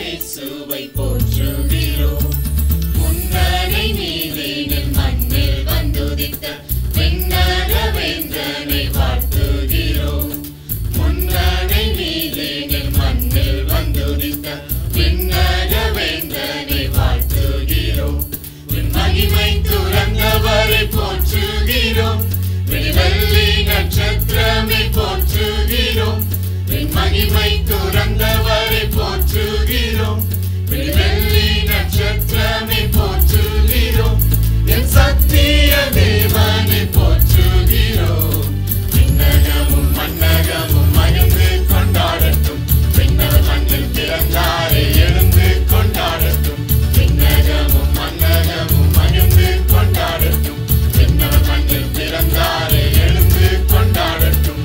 இயேசுவை போற்றுகிறோம். முன்னரை நீதினில் மண்ணில் வந்துதித்த விண்ணர வேந்தனை வாழ்த்துகிறோம். முன்னரை நீதினில் மண்ணில் வந்துதித்த விண்ணர வேந்தனை வாழ்த்துகிறோம். மகிமை துறந்தவரை போற்றுகிறோம். விடிவெள்ளி நட்சத்திரமே போற்றுகிறோம். மகிமை துறந்தவரை போற்றுகிறோம். விடிவெள்ளி நட்சத்திரமே போற்றுகிறோம். என் சத்திய தேவனை போற்றுகிறோம். விண்ணகமும் மண்ணகமும் மகிழ்ந்து கொண்டாடட்டும். விண்ணவர் மண்ணில் பிறந்தாரை எழுந்து கொண்டாடட்டும். விண்ணகமும் மண்ணகமும் மகிழ்ந்து கொண்டாடட்டும். விண்ணவர் மண்ணில் பிறந்தாரை எழுந்து கொண்டாடட்டும்.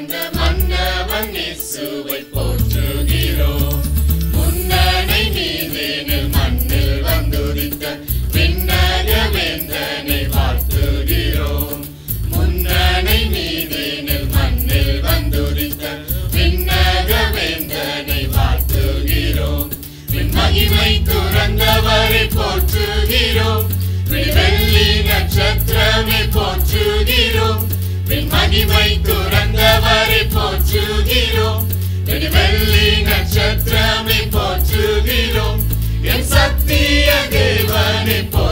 வாழ்ந்த மன்னவன் இயேசுவை போற்றுகிறோம். முன்னணை மீதேனில் மண்ணில் வந்துதித்த விண்ணக வேந்தனை வாழ்த்துகிறோம். முன்னணை மீதேனில் மண்ணில் வந்துதித்த விண்ணக வேந்தனை வாழ்த்துகிறோம். விண் மகிமை துறந்தவரை போற்றுகிறோம். விடிவெள்ளி நட்சத்திரமே போற்றுகிறோம். விண் மகிமை துறந்தவரை போற்றுகிறோம். விடிவெள்ளி நட்சத்திரமே போற்றுகிறோம். என் சத்திய தேவனை போற்றுகிறோம்.